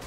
The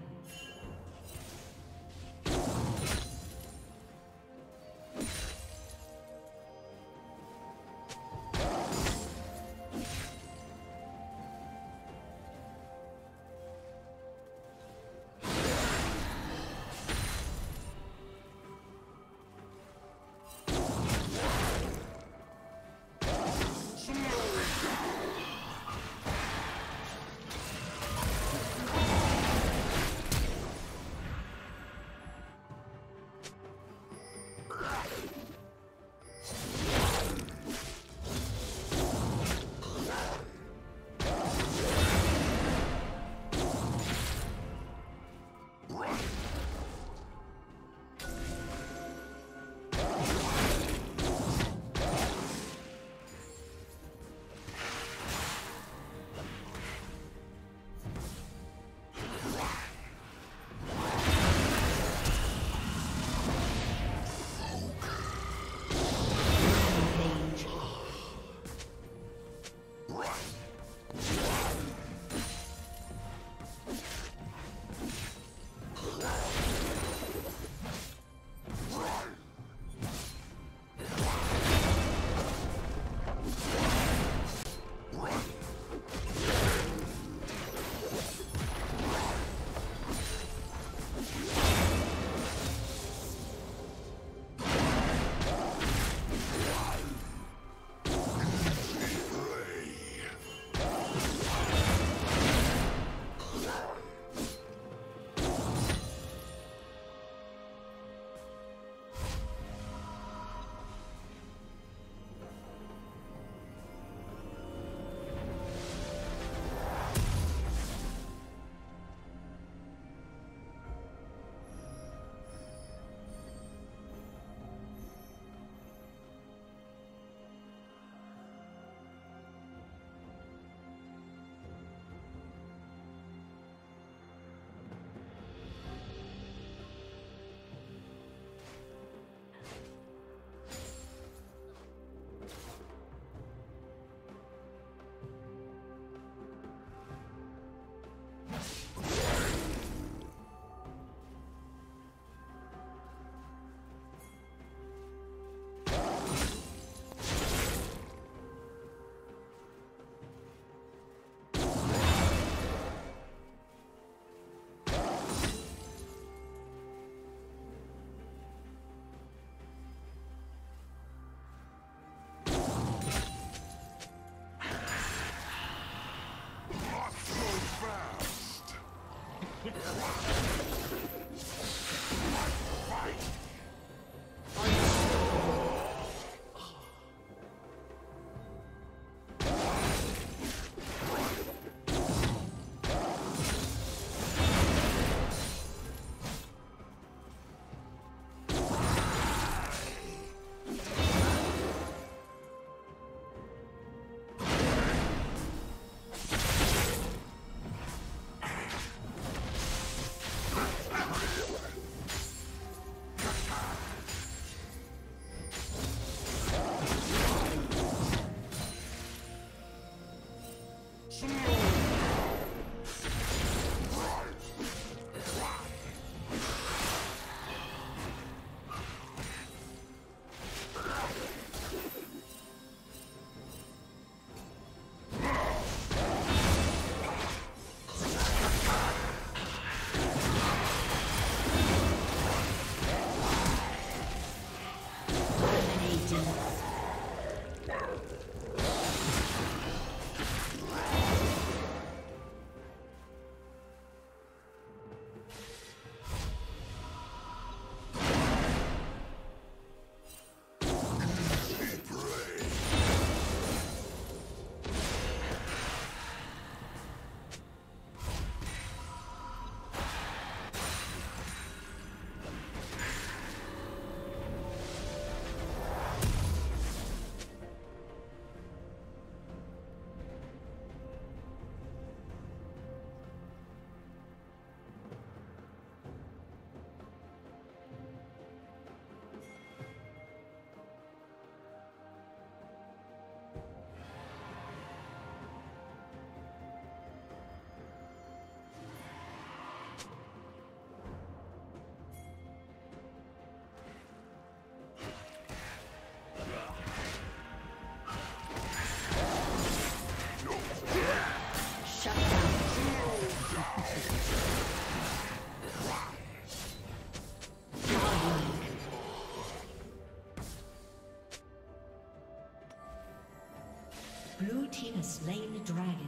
Blue team has slain the dragon.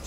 The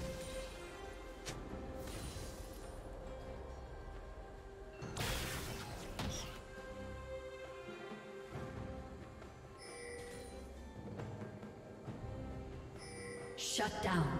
Shut down.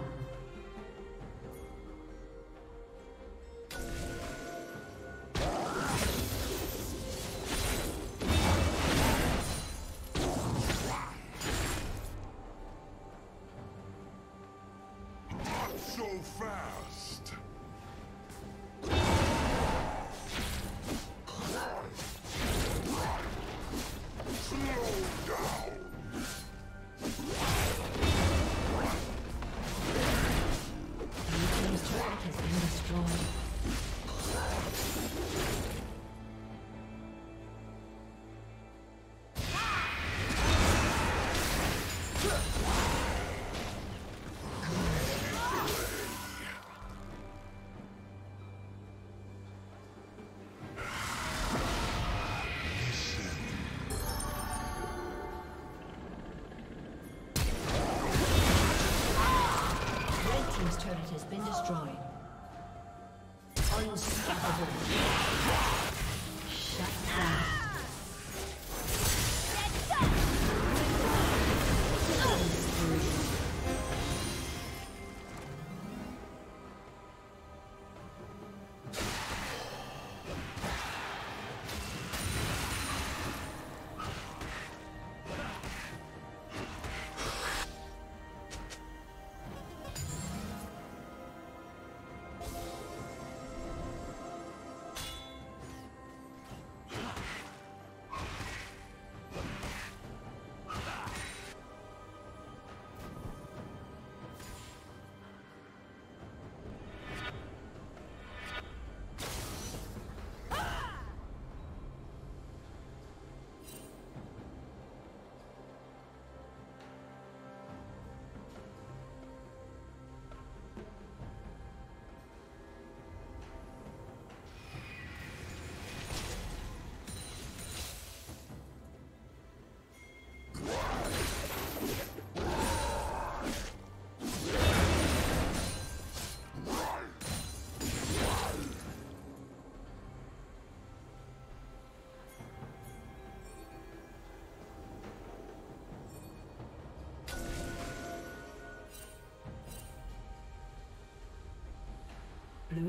Blue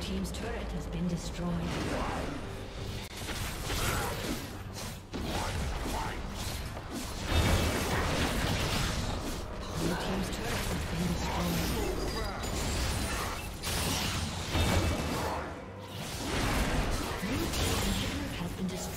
Team's turret has been destroyed. Your team's turret has been destroyed.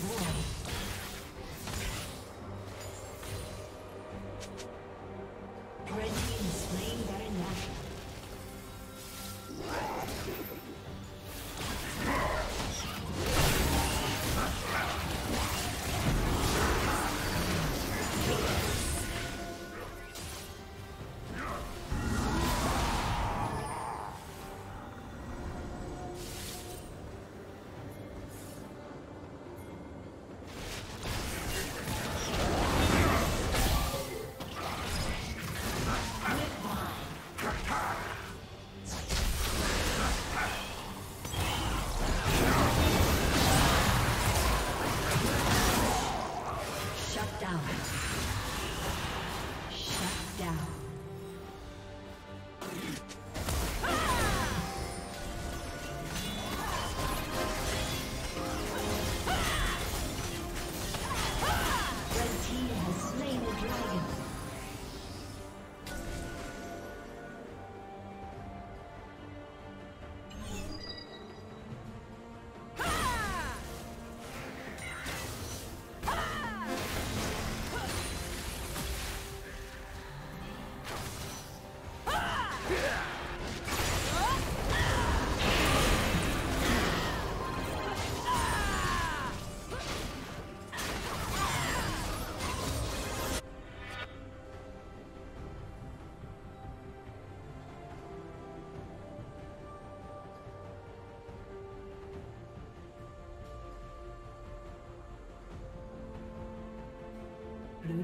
down. Blue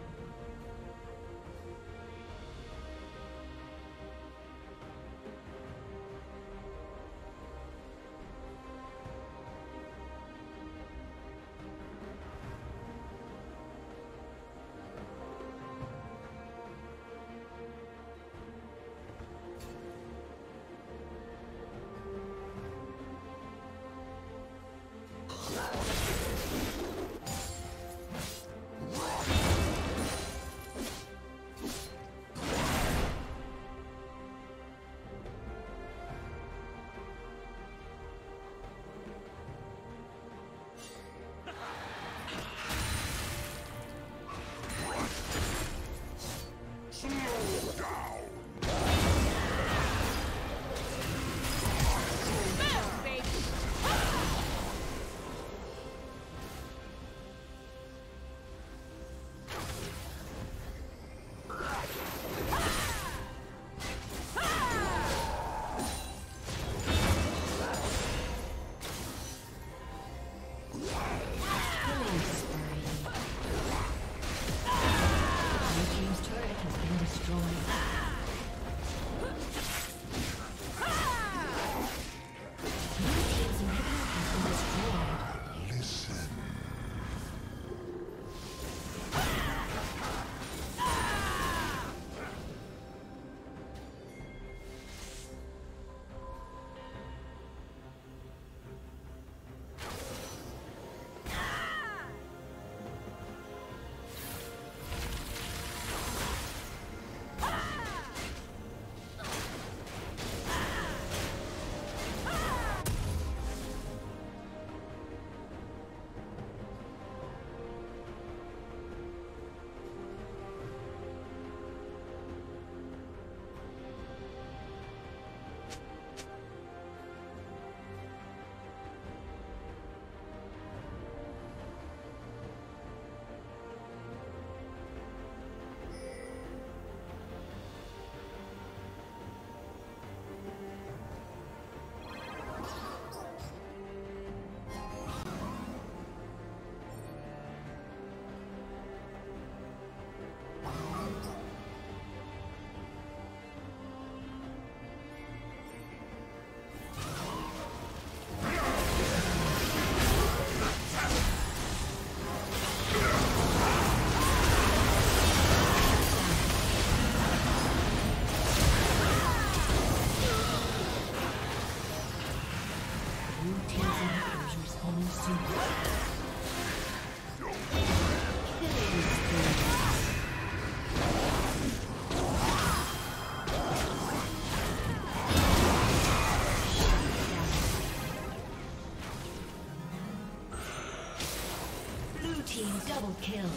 Double kill.